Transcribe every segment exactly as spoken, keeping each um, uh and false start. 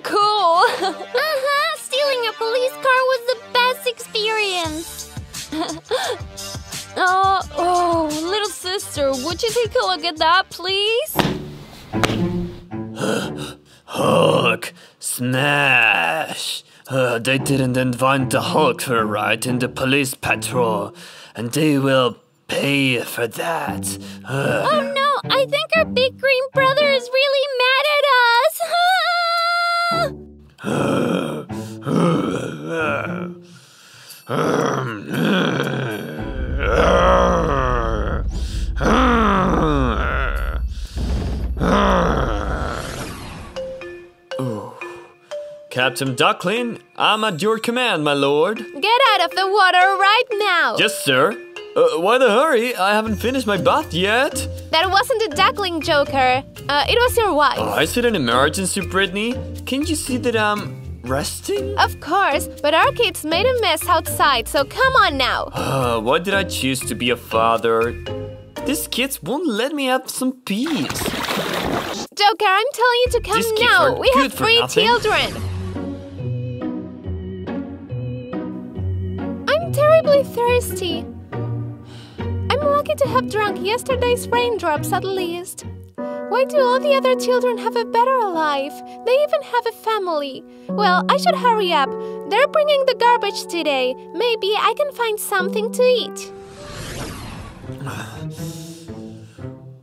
super cool! Uh-huh! Stealing a police car was the best experience! Oh, oh, little sister, would you take a look at that, please? Hook! Smash! Uh, they didn't invite the Hulk for a ride in the police patrol, and they will pay for that. Uh. Oh no, I think our big green brother is really mad at us! uh, uh, uh, um, uh. Ooh. Captain Duckling, I'm at your command, my lord. Get out of the water right now. Yes, sir. Uh, why the hurry? I haven't finished my bath yet. That wasn't a duckling, Joker. Uh, it was your wife. Oh, is it an emergency, Brittany? Can't you see that I'm resting? Of course, but our kids made a mess outside, so come on now. Uh, why did I choose to be a father? These kids won't let me have some peace. Joker, I'm telling you to come These kids now. Aren't we good have for three nothing. Children. I'm terribly thirsty. I'm lucky to have drunk yesterday's raindrops at least. Why do all the other children have a better life? They even have a family. Well, I should hurry up. They're bringing the garbage today. Maybe I can find something to eat.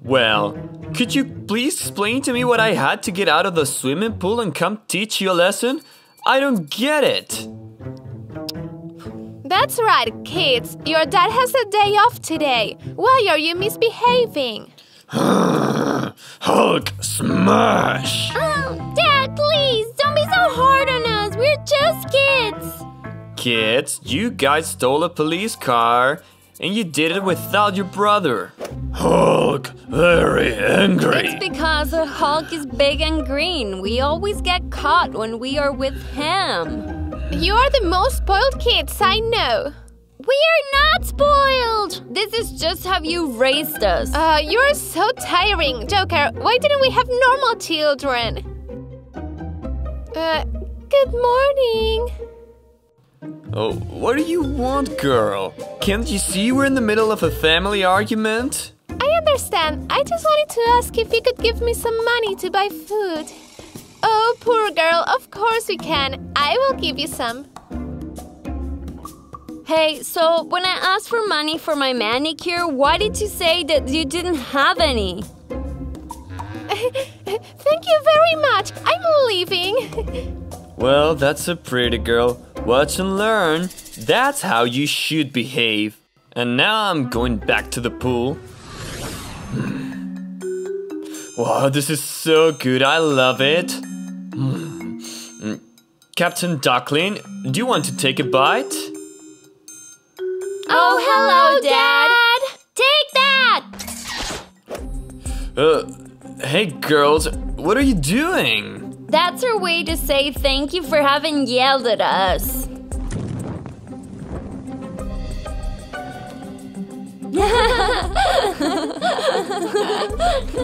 Well, could you please explain to me what I had to get out of the swimming pool and come teach you a lesson? I don't get it. That's right, kids. Your dad has a day off today. Why are you misbehaving? Hulk smash! Oh, Dad, please, don't be so hard on us. We're just kids. Kids, you guys stole a police car, and you did it without your brother. Hulk, very angry. It's because the Hulk is big and green. We always get caught when we are with him. You are the most spoiled kids I know. We are not spoiled! This is just how you raised us. Uh, you're so tiring, Joker. Why didn't we have normal children? Uh, good morning. Oh, what do you want, girl? Can't you see we're in the middle of a family argument? I understand. I just wanted to ask if you could give me some money to buy food. Oh, poor girl, of course we can. I will give you some. Hey, so when I asked for money for my manicure, why did you say that you didn't have any? Thank you very much. I'm leaving. Well, that's a pretty girl. Watch and learn. That's how you should behave. And now I'm going back to the pool. Wow, this is so good. I love it. Captain Duckling, do you want to take a bite? Oh, hello, Dad! Take that! Uh, hey, girls, what are you doing? That's our way to say thank you for having yelled at us.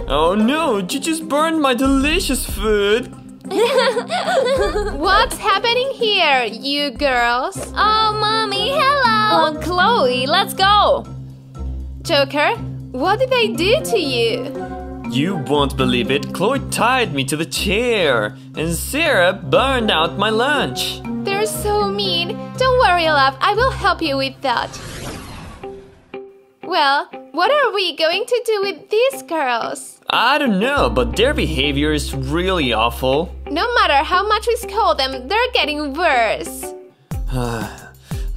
Oh no, you just burned my delicious food! What's happening here, you girls? Oh, Mommy, hello! Oh, Chloe, let's go! Joker, what did I do to you? You won't believe it. Chloe tied me to the chair, and Sarah burned out my lunch. They're so mean. Don't worry, love. I will help you with that. Well, what are we going to do with these girls? I don't know, but their behavior is really awful. No matter how much we scold them, they're getting worse.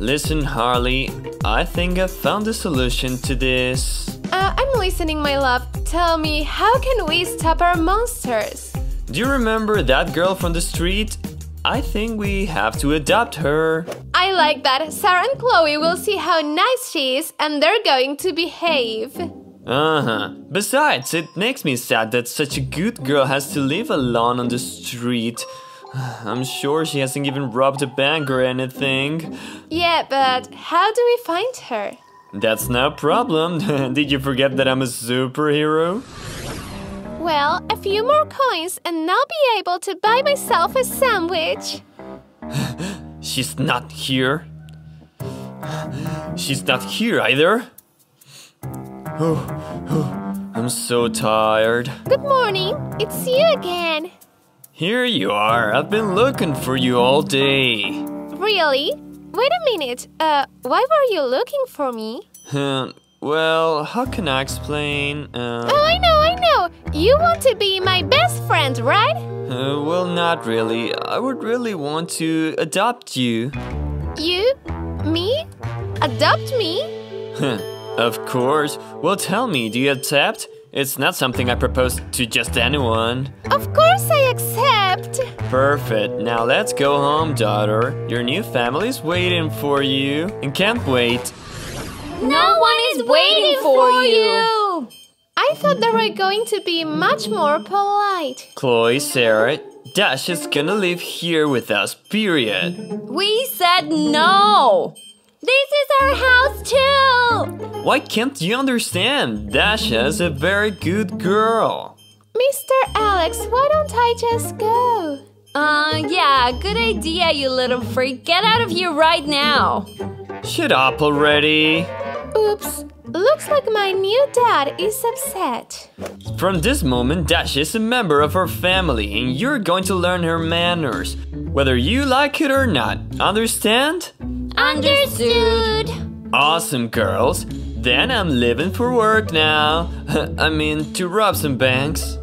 Listen, Harley, I think I found a solution to this. Uh, I'm listening, my love. Tell me, how can we stop our monsters? Do you remember that girl from the street? I think we have to adopt her. I like that. Sarah and Chloe will see how nice she is, and they're going to behave. Uh-huh. Besides, it makes me sad that such a good girl has to live alone on the street. I'm sure she hasn't even robbed a bank or anything. Yeah, but how do we find her? That's no problem. Did you forget that I'm a superhero? well, a few more coins and I'll be able to buy myself a sandwich. She's not here. She's not here either. Oh, oh, I'm so tired. Good morning. It's you again. Here you are. I've been looking for you all day. Really? Wait a minute. Uh, why were you looking for me? Hmm. Well, how can I explain? Uh, oh, I know, I know! You want to be my best friend, right? Uh, well, not really. I would really want to adopt you. You? Me? Adopt me? Of course. Well, tell me, do you accept? It's not something I propose to just anyone. Of course I accept! Perfect. Now let's go home, daughter. Your new family's waiting for you and can't wait. No one is waiting for you! I thought they were going to be much more polite. Chloe, Sarah, Dash is gonna live here with us, period. We said no! This is our house too! Why can't you understand? Dash is a very good girl. Mister Alex, why don't I just go? Uh, yeah, good idea, you little freak. Get out of here right now! Shut up already! Oops, looks like my new dad is upset. From this moment, Dash is a member of our family and you're going to learn her manners, whether you like it or not. Understand? Understood! Awesome, girls. Then I'm leaving for work now. I mean, to rob some banks.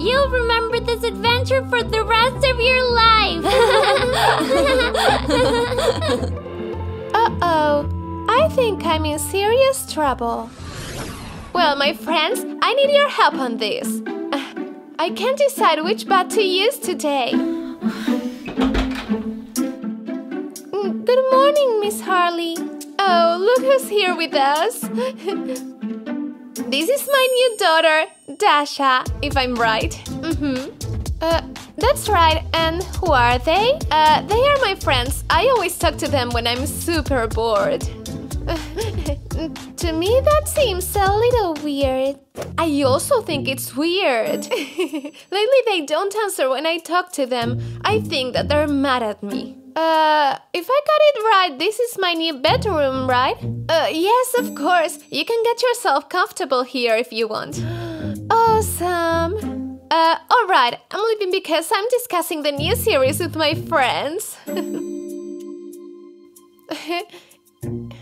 You'll remember this adventure for the rest of your life! Uh-oh, I think I'm in serious trouble. Well, my friends, I need your help on this. Uh, I can't decide which bat to use today. Good morning, Miss Harley. Oh, look who's here with us. This is my new daughter, Dasha, if I'm right. Mm-hmm. Uh, that's right, and who are they? Uh, they are my friends. I always talk to them when I'm super bored. To me, that seems a little weird. I also think it's weird. Lately, they don't answer when I talk to them. I think that they're mad at me. Uh, if I got it right, this is my new bedroom, right? Uh, yes, of course. You can get yourself comfortable here if you want. Awesome. Uh, alright, I'm leaving because I'm discussing the new series with my friends.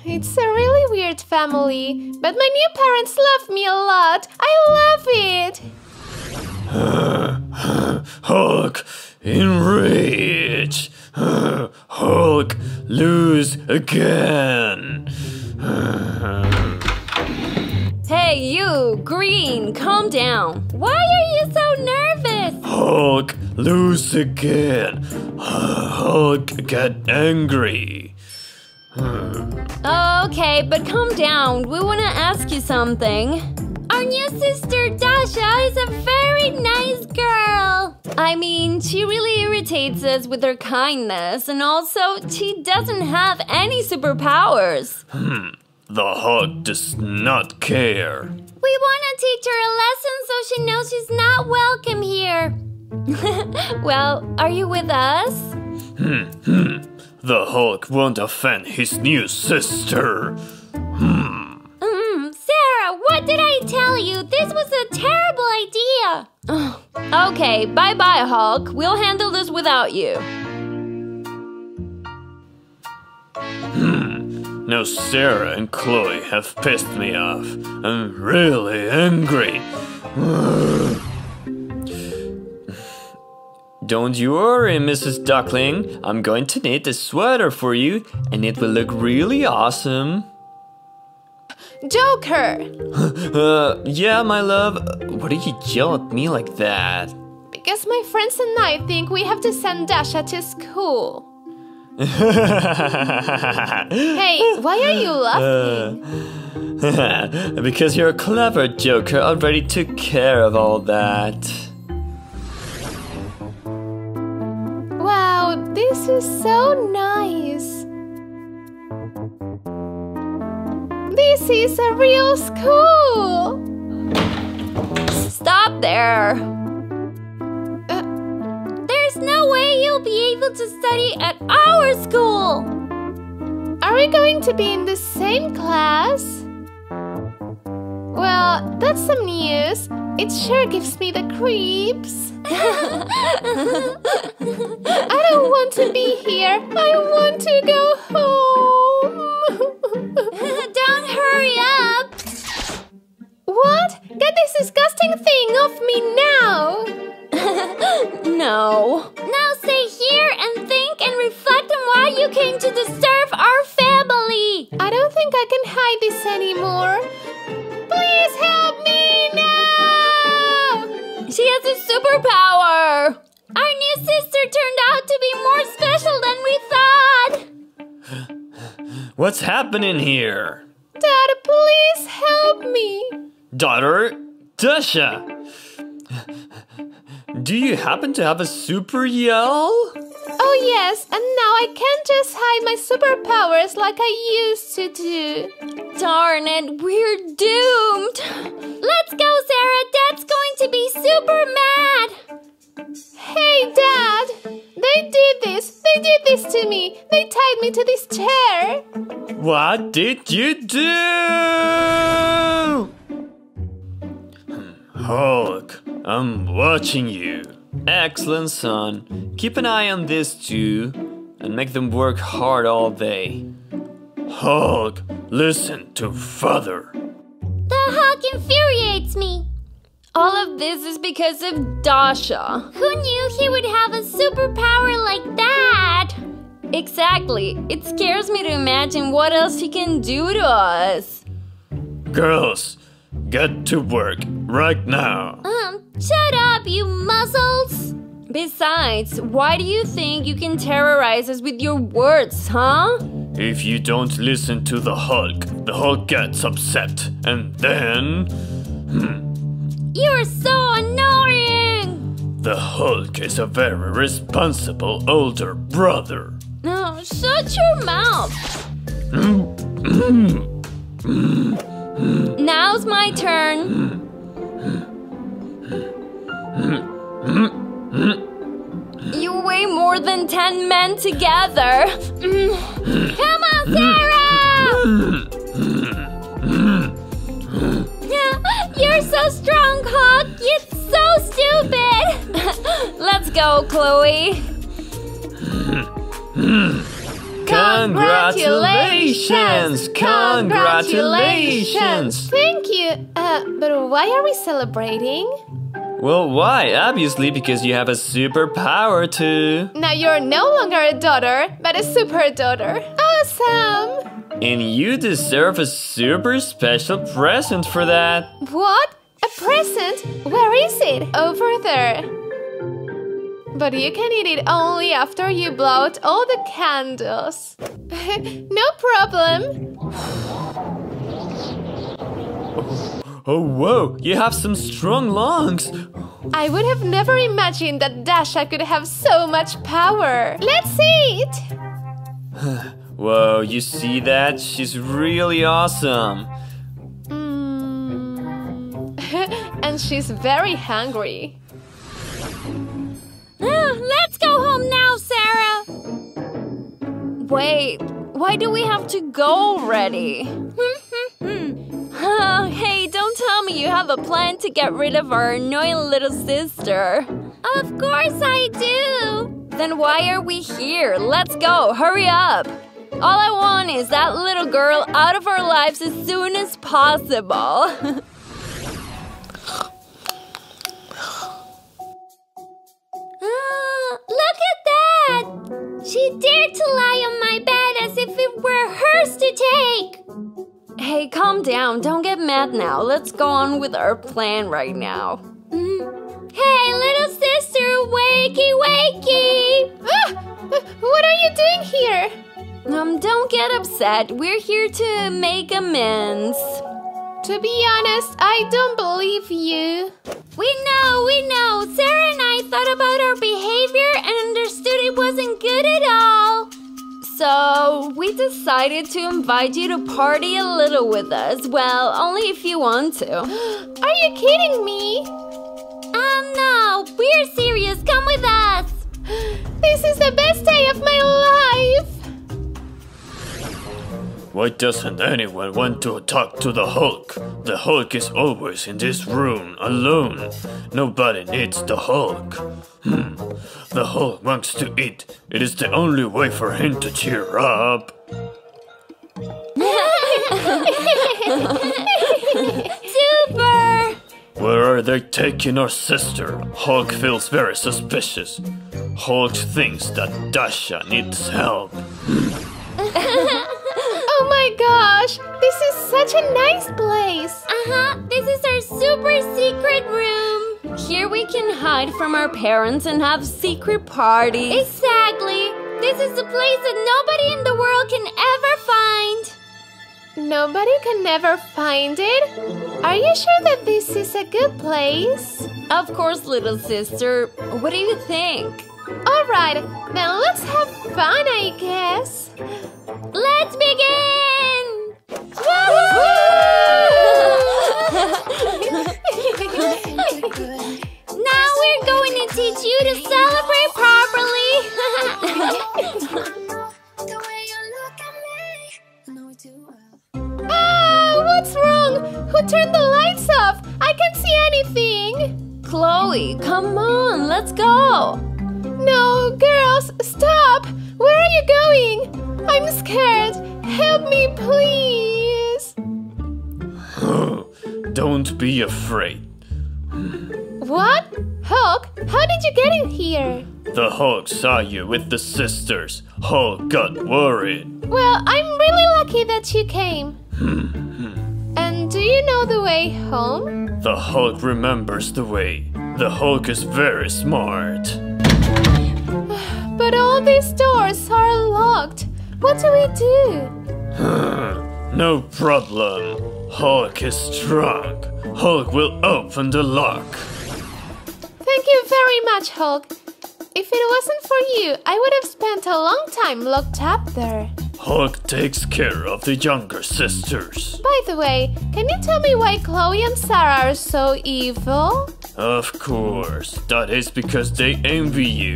It's a really weird family, but my new parents love me a lot. I love it. Hulk, enrage. Hulk, lose again! Hey you, Green, calm down! Why are you so nervous? Hulk, lose again! Hulk, get angry! Okay, but calm down, we want to ask you something. Our new sister Dasha is a very nice girl! I mean, she really irritates us with her kindness, and also, she doesn't have any superpowers. Hmm, the Hulk does not care. We want to teach her a lesson so she knows she's not welcome here. Well, are you with us? Hmm, hmm, the Hulk won't offend his new sister. Hmm. What did I tell you? This was a terrible idea! Oh, okay, bye-bye, Hulk. We'll handle this without you. Hmm. Now Sarah and Chloe have pissed me off. I'm really angry. Don't you worry, Missus Duckling. I'm going to knit a sweater for you, and it will look really awesome. Joker! uh, yeah, my love. Why did you yell at me like that? Because my friends and I think we have to send Dasha to school. Hey, why are you laughing? Uh, because your clever Joker already took care of all that. Wow, this is so nice. This is a real school! Stop there! Uh, There's no way you'll be able to study at our school! Are we going to be in the same class? Well, that's some news. It sure gives me the creeps. I don't want to be here. I want to go home. Don't hurry up. What? Get this disgusting thing off me now. No. Now stay here and think and reflect on why you came to disturb our family. I don't think I can hide this anymore. Please help me now! She has a superpower! Our new sister turned out to be more special than we thought! What's happening here? Dad, please help me! Daughter, Dasha! Do you happen to have a super yell? Oh yes, and now I can't just hide my superpowers like I used to do. Darn it, we're doomed! Let's go, Sarah! Dad's going to be super mad! Hey, Dad! They did this! They did this to me! They tied me to this chair! What did you do? Hulk, I'm watching you. Excellent, son. Keep an eye on these two and make them work hard all day. Hulk, listen to father. The Hulk infuriates me. All of this is because of Dasha. Who knew he would have a superpower like that? Exactly. It scares me to imagine what else he can do to us. Girls, get to work right now. Um, shut up, you muscles. Besides, why do you think you can terrorize us with your words, huh? If you don't listen to the Hulk, the Hulk gets upset, and then... Hmm. You're so annoying! The Hulk is a very responsible older brother. No, oh, shut your mouth! Now's my turn. You weigh more than ten men together. Come on, Sarah! You're so strong, Hulk. It's so stupid. Let's go, Chloe. Congratulations! Congratulations! Congratulations. Thank you. Uh, but why are we celebrating? Well, why? Obviously, because you have a superpower too. Now you're no longer a daughter, but a super daughter. Awesome! And you deserve a super special present for that. What? A present? Where is it? Over there. But you can eat it only after you blow out all the candles. No problem. Oh, whoa, you have some strong lungs. I would have never imagined that Dasha could have so much power. Let's see it. Whoa, you see that? She's really awesome. Mm. And she's very hungry. Let's go home now, Sarah. Wait, why do we have to go already? Oh, hey, don't tell me you have a plan to get rid of our annoying little sister. Of course I do! Then why are we here? Let's go, hurry up! All I want is that little girl out of our lives as soon as possible. Oh, look at that! She dared to lie on my bed as if it were hers to take! Hey, calm down. Don't get mad now. Let's go on with our plan right now. Mm. Hey, little sister, wakey, wakey! Ah, what are you doing here? Um, don't get upset. We're here to make amends. To be honest, I don't believe you. We know, we know. Sarah and I thought about our behavior and understood it wasn't good at all. So we decided to invite you to party a little with us. Well, only if you want to. Are you kidding me? Oh no, we're serious, come with us! This is the best day of my life! Why doesn't anyone want to talk to the Hulk? The Hulk is always in this room, alone. Nobody needs the Hulk. Hmm. The Hulk wants to eat. It is the only way for him to cheer up. Super! Where are they taking our sister? Hulk feels very suspicious. Hulk thinks that Dasha needs help. Oh my gosh, this is such a nice place! Uh-huh, this is our super secret room! Here we can hide from our parents and have secret parties. Exactly! This is the place that nobody in the world can ever find! Nobody can ever find it? Are you sure that this is a good place? Of course, little sister. What do you think? Alright, then let's have fun, I guess. Let's begin! Woohoo! Now we're going to teach you to celebrate properly! Oh, what's wrong? Who turned the lights off? I can't see anything! Chloe, come on, let's go! No, girls, stop! Where are you going? I'm scared! Help me, please! Don't be afraid. What? Hulk, how did you get in here? The Hulk saw you with the sisters. Hulk got worried. Well, I'm really lucky that you came. And do you know the way home? The Hulk remembers the way. The Hulk is very smart. But all these doors are locked. What do we do? No problem. Hulk is strong. Hulk will open the lock. Thank you very much, Hulk. If it wasn't for you, I would have spent a long time locked up there. Hulk takes care of the younger sisters. By the way, can you tell me why Chloe and Sarah are so evil? Of course. That is because they envy you.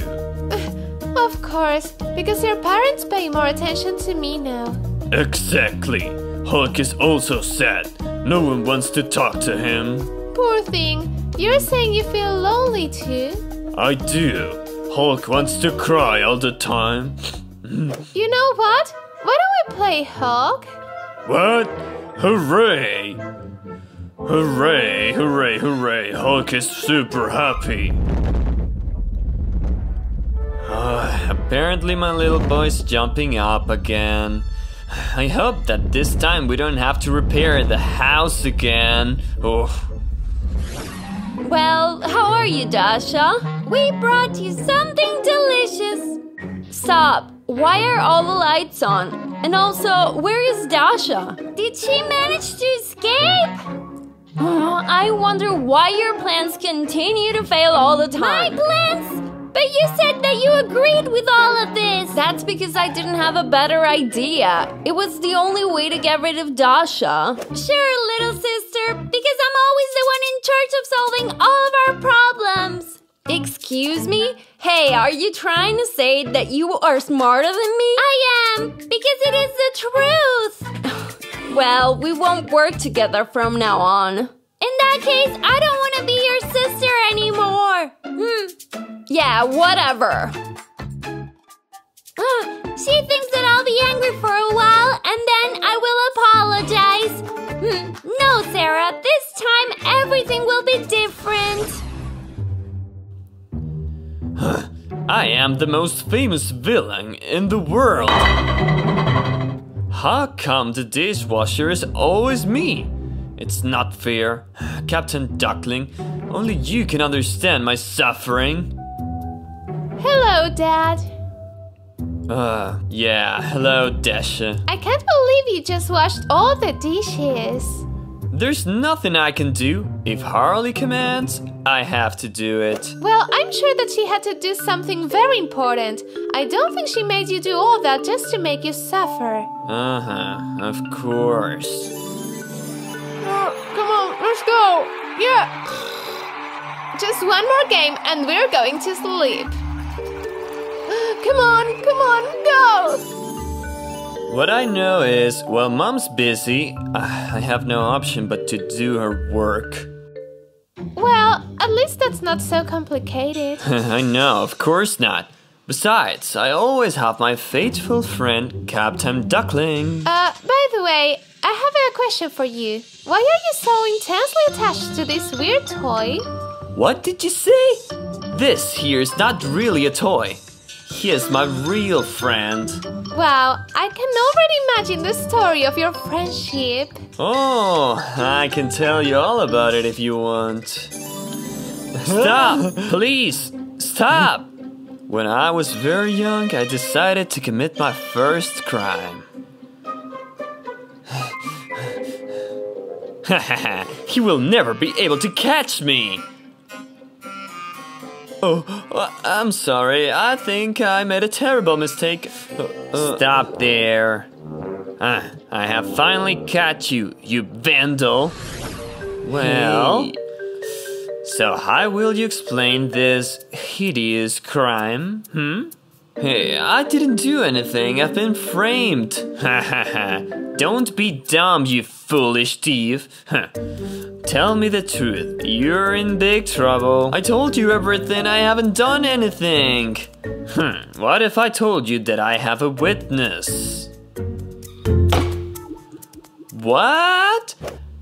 Of course, because your parents pay more attention to me now. Exactly. Hulk is also sad. No one wants to talk to him. Poor thing. You're saying you feel lonely too? I do. Hulk wants to cry all the time. You know what? Why don't we play Hulk? What? Hooray! Hooray, hooray, hooray. Hulk is super happy. Uh, apparently my little boy's jumping up again. I hope that this time we don't have to repair the house again. Oh. Well, how are you, Dasha? We brought you something delicious. Stop. Why are all the lights on? And also, where is Dasha? Did she manage to escape? Oh, I wonder why your plans continue to fail all the time. My plans? But you said that you agreed with all of this! That's because I didn't have a better idea. It was the only way to get rid of Dasha. Sure, little sister, because I'm always the one in charge of solving all of our problems. Excuse me? Hey, are you trying to say that you are smarter than me? I am, because it is the truth! Well, we won't work together from now on. In that case, I don't want to be your sister anymore! Hmm. Yeah, whatever. Uh, she thinks that I'll be angry for a while and then I will apologize. Hmm. No, Sarah, this time everything will be different. I am the most famous villain in the world. How come the dishwasher is always me? It's not fair. Captain Duckling, only you can understand my suffering. Hello, Dad. Uh, yeah, hello, Dasha. I can't believe you just washed all the dishes. There's nothing I can do. If Harley commands, I have to do it. Well, I'm sure that she had to do something very important. I don't think she made you do all that just to make you suffer. Uh-huh, of course. Oh, come on, let's go. Yeah. Just one more game and we're going to sleep. Come on, come on, go. What I know is, while Mom's busy, uh, I have no option but to do her work. Well, at least that's not so complicated. I know, of course not. Besides, I always have my faithful friend, Captain Duckling. Uh, by the way, I have a question for you. Why are you so intensely attached to this weird toy? What did you say? This here is not really a toy. He is my real friend. Wow, I can already imagine the story of your friendship. Oh, I can tell you all about it if you want. Stop, please, stop! When I was very young, I decided to commit my first crime. He will never be able to catch me! Oh, I'm sorry. I think I made a terrible mistake. Uh, Stop there. Ah, I have finally caught you, you vandal. Well, hey. So how will you explain this hideous crime? Hmm? Hey, I didn't do anything. I've been framed. Ha ha ha. Don't be dumb, you foolish thief. Huh. Tell me the truth. You're in big trouble. I told you everything. I haven't done anything. Hmm. What if I told you that I have a witness? What?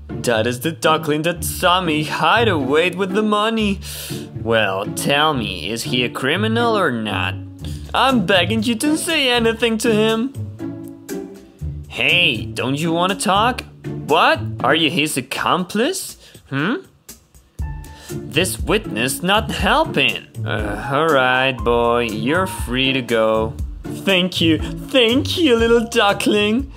That is the duckling that saw me hide away with the money. Well, tell me, is he a criminal or not? I'm begging you to say anything to him. Hey, don't you want to talk? What? Are you his accomplice? Hmm? This witness not helping. Uh, alright, boy, you're free to go. Thank you, thank you, little duckling.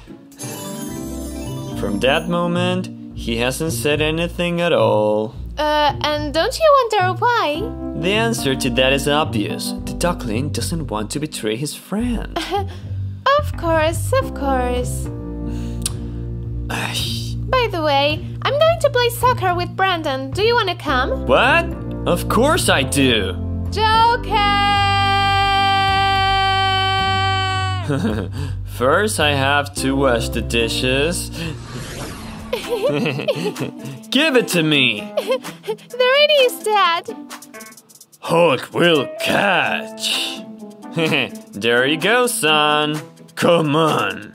From that moment, he hasn't said anything at all. Uh, and don't you wonder why? The answer to that is obvious. The duckling doesn't want to betray his friend. Of course, of course. By the way, I'm going to play soccer with Brandon. Do you want to come? What? Of course I do. Joker! First I have to wash the dishes. Give it to me! There it is, Dad. Hulk will catch. There you go, son. Come on.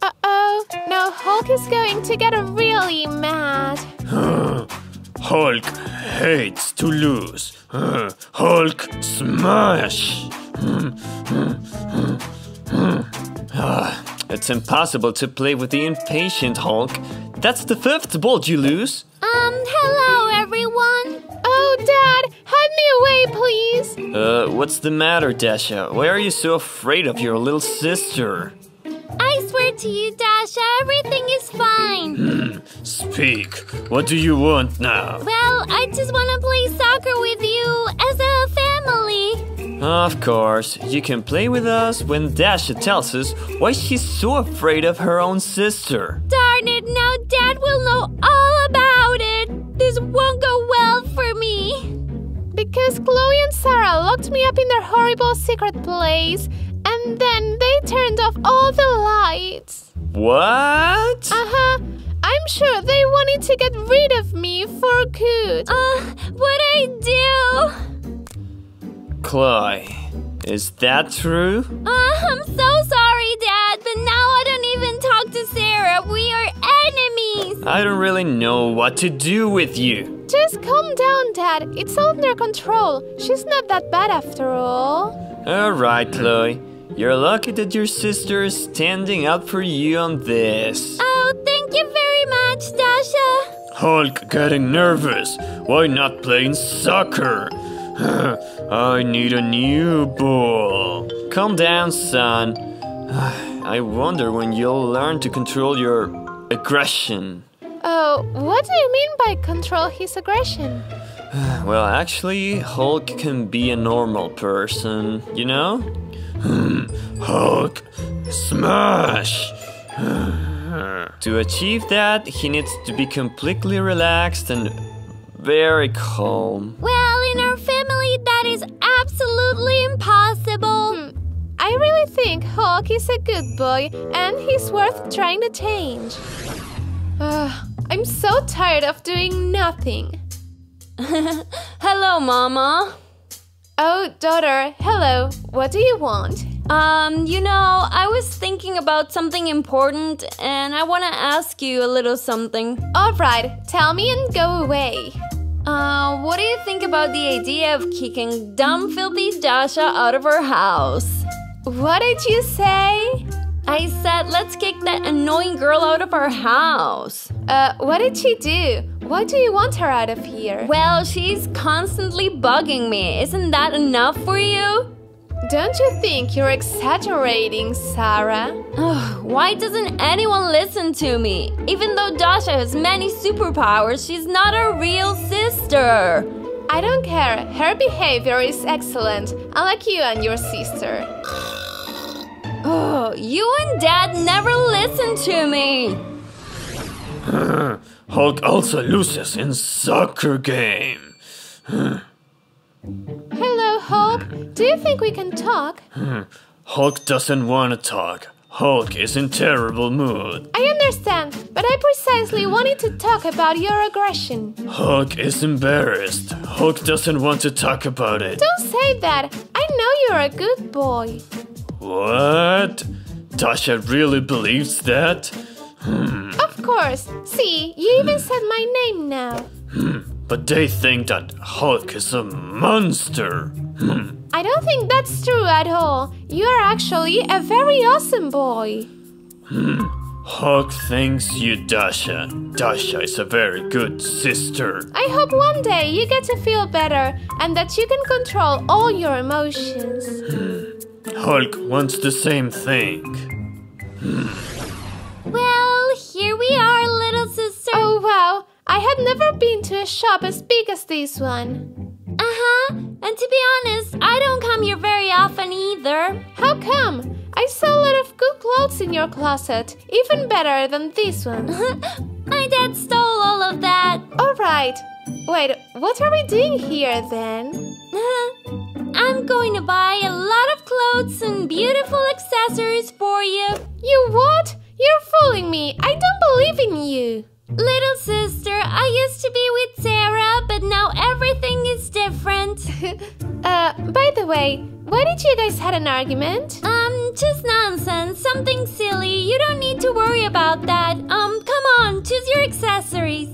Uh-oh. Now Hulk is going to get really mad. Hulk hates to lose. Hulk smash. It's impossible to play with the impatient Hulk. That's the fifth ball you lose. Um, hello, everyone. Oh, Dad, hide me away, please. Uh, what's the matter, Dasha? Why are you so afraid of your little sister? I swear to you, Dasha, everything is fine. Hmm. Speak. What do you want now? Well, I just want to play soccer with you as a family. Of course. You can play with us when Dasha tells us why she's so afraid of her own sister. Darn it, now Dad will know all about it. This won't go well for me. Because Chloe and Sarah locked me up in their horrible secret place. And then they turned off all the lights. What? Uh-huh. I'm sure they wanted to get rid of me for good. Uh, what I do? Chloe, is that true? Uh, I'm so sorry, Dad, but now I don't even talk to Sarah. We are enemies. I don't really know what to do with you. Just calm down, Dad. It's all under control. She's not that bad after all. All right, Chloe. You're lucky that your sister is standing up for you on this. Oh, thank you very much, Dasha. Hulk getting nervous. Why not playing soccer? I need a new ball. Calm down, son. I wonder when you'll learn to control your aggression. Oh, what do you mean by control his aggression? Well, actually, Hulk can be a normal person, you know? Hulk smash! To achieve that, he needs to be completely relaxed and very calm. Well, in our family, that is absolutely impossible. I really think Hulk is a good boy, and he's worth trying to change. Uh, I'm so tired of doing nothing. Hello, Mama. Oh, daughter, hello. What do you want? Um, you know, I was thinking about something important, and I want to ask you a little something. All right, tell me and go away. Uh, what do you think about the idea of kicking dumb, filthy Dasha out of her house? What did you say? I said, let's kick that annoying girl out of our house. Uh, what did she do? Why do you want her out of here? Well, she's constantly bugging me. Isn't that enough for you? Don't you think you're exaggerating, Sarah? Ugh, why doesn't anyone listen to me? Even though Dasha has many superpowers, she's not a real sister. I don't care. Her behavior is excellent, unlike you and your sister. Oh, you and Dad never listen to me! Hulk also loses in soccer game. Hello, Hulk. Do you think we can talk? Hulk doesn't want to talk. Hulk is in terrible mood. I understand, but I precisely wanted to talk about your aggression. Hulk is embarrassed. Hulk doesn't want to talk about it. Don't say that. I know you're a good boy. What? Dasha really believes that? Hmm. Of course. See, you even said my name now. Hmm. But they think that Hulk is a monster. Hmm. I don't think that's true at all. You are actually a very awesome boy. Hmm. Hulk thanks you, Dasha. Dasha is a very good sister. I hope one day you get to feel better and that you can control all your emotions. Hmm. Hulk wants the same thing. Hmm. Well, here we are, little sister. Oh, wow. I had never been to a shop as big as this one. Uh-huh. And to be honest, I don't come here very often either. How come? I saw a lot of good clothes in your closet, even better than this one. My dad stole all of that. All right. Wait, what are we doing here, then? I'm going to buy a lot of clothes and beautiful accessories for you. You what? You're fooling me. I don't believe in you. Little sister, I used to be with Sarah, but now everything is different. uh, by the way, why did you guys have an argument? Um, just nonsense. Something silly. You don't need to worry about that. Um, come on, choose your accessories.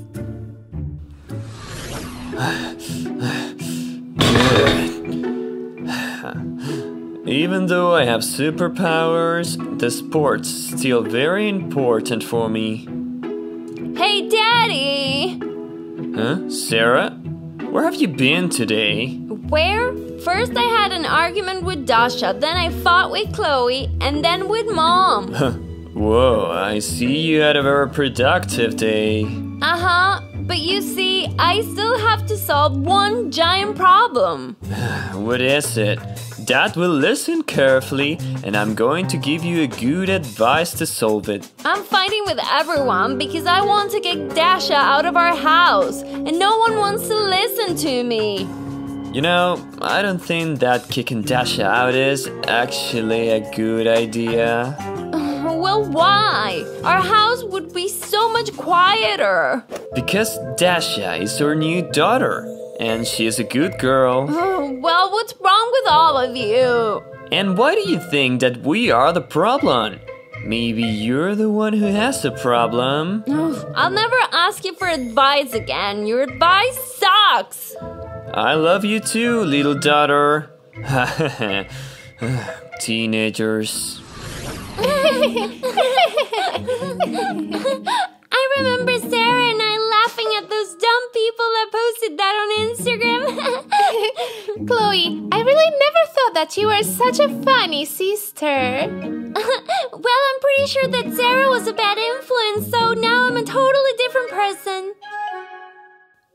Even though I have superpowers, the sport's still very important for me. Hey, Daddy! Huh? Sarah? Where have you been today? Where? First I had an argument with Dasha, then I fought with Chloe, and then with Mom. Whoa, I see you had a very productive day. Uh-huh. But you see, I still have to solve one giant problem. What is it? Dad will listen carefully, and I'm going to give you a good advice to solve it. I'm fighting with everyone because I want to get Dasha out of our house, and no one wants to listen to me. You know, I don't think that kicking Dasha out is actually a good idea. Well, why? Our house would be so much quieter. Because Dasha is our new daughter, and she is a good girl. Oh, well, what's wrong with all of you? And why do you think that we are the problem? Maybe you're the one who has a problem. I'll never ask you for advice again. Your advice sucks. I love you too, little daughter. Teenagers. I remember Sarah and I laughing at those dumb people that posted that on Instagram. Chloe, I really never thought that you were such a funny sister. Well, I'm pretty sure that Sarah was a bad influence, so now I'm a totally different person.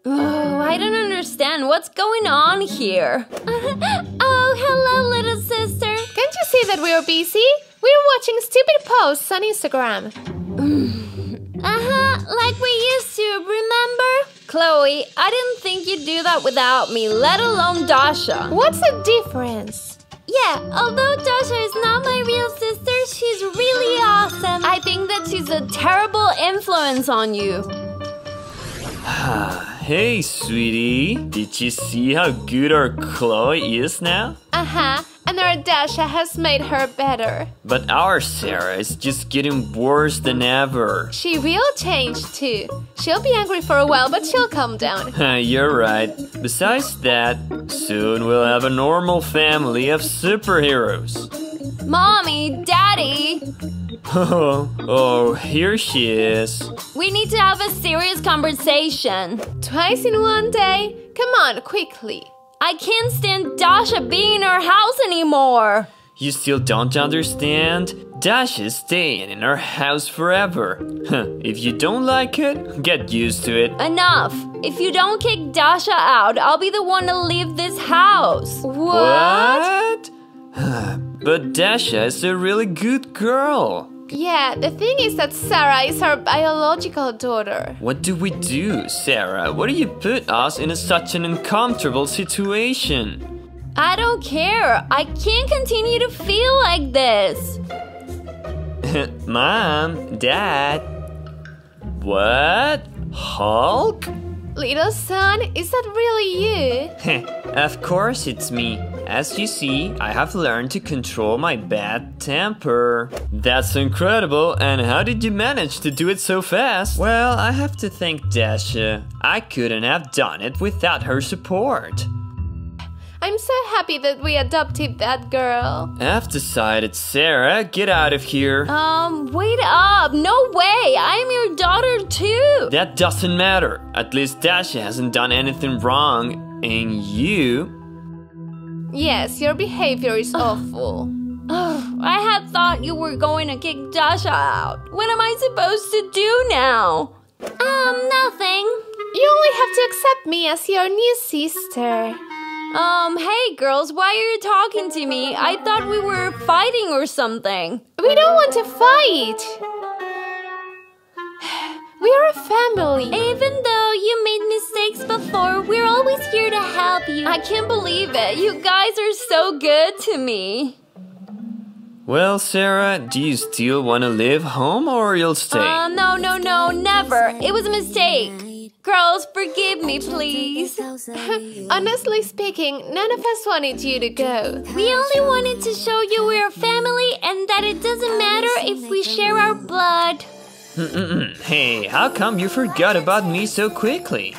Oh, I don't understand what's going on here. Oh, hello, little sister. Can't you see that we're busy? We're watching stupid posts on Instagram. Uh-huh, like we used to, remember? Chloe, I didn't think you'd do that without me, let alone Dasha. What's the difference? Yeah, although Dasha is not my real sister, she's really awesome. I think that she's a terrible influence on you. Hey, sweetie. Did you see how good our Chloe is now? Uh-huh, and our Dasha has made her better. But our Sarah is just getting worse than ever. She will change too. She'll be angry for a while, but she'll calm down. You're right. Besides that, soon we'll have a normal family of superheroes. Mommy, Daddy! Oh, oh, here she is. We need to have a serious conversation. Twice in one day? Come on, quickly. I can't stand Dasha being in our house anymore. You still don't understand? Dasha's staying in our house forever. If you don't like it, get used to it. Enough! If you don't kick Dasha out, I'll be the one to leave this house. What? What? But Dasha is a really good girl. Yeah, the thing is that Sarah is her biological daughter. What do we do, Sarah? Why do you put us in a, such an uncomfortable situation? I don't care. I can't continue to feel like this. Mom, Dad. What? Hulk? Little son, is that really you? Of course it's me. As you see, I have learned to control my bad temper. That's incredible, and how did you manage to do it so fast? Well, I have to thank Dasha. I couldn't have done it without her support. I'm so happy that we adopted that girl. I've decided, Sarah, get out of here. Um, wait up. No way. I'm your daughter too. That doesn't matter. At least Dasha hasn't done anything wrong. And you... Yes, your behavior is awful. I had thought you were going to kick Dasha out. What am I supposed to do now? Um, nothing. You only have to accept me as your new sister. Um, hey girls, why are you talking to me? I thought we were fighting or something. We don't want to fight. We're a family. Even though you made mistakes before, we're always here to help you. I can't believe it. You guys are so good to me. Well, Sarah, do you still want to live home or you'll stay? Uh, no, no, no, never. It was a mistake. Girls, forgive me, please. Honestly speaking, none of us wanted you to go. We only wanted to show you we're family and that it doesn't matter if we share our blood. Hey, how come you forgot about me so quickly?